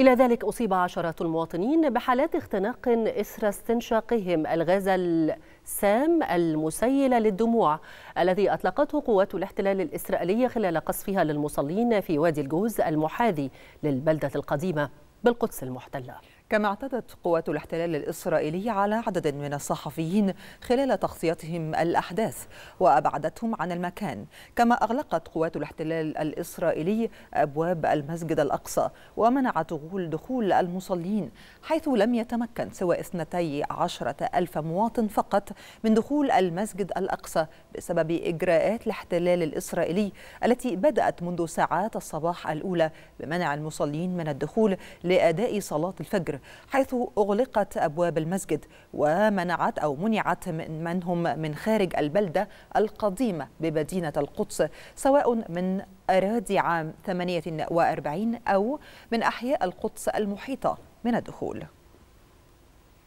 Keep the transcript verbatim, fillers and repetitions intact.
إلى ذلك أصيب عشرات المواطنين بحالات اختناق إثر استنشاقهم الغاز السام المسيل للدموع الذي أطلقته قوات الاحتلال الإسرائيلية خلال قصفها للمصلين في وادي الجوز المحاذي للبلدة القديمة بالقدس المحتلة. كما اعتدت قوات الاحتلال الإسرائيلي على عدد من الصحفيين خلال تغطيتهم الأحداث وأبعدتهم عن المكان، كما أغلقت قوات الاحتلال الإسرائيلي أبواب المسجد الأقصى ومنعت دخول المصلين، حيث لم يتمكن سوى اثنتي عشرة ألف مواطن فقط من دخول المسجد الأقصى بسبب إجراءات الاحتلال الإسرائيلي التي بدأت منذ ساعات الصباح الأولى بمنع المصلين من الدخول لأداء صلاة الفجر، حيث أغلقت أبواب المسجد ومنعت أو منعت منهم من خارج البلدة القديمة بمدينة القدس، سواء من أراضي عام ثمانية وأربعين أو من أحياء القدس المحيطة من الدخول.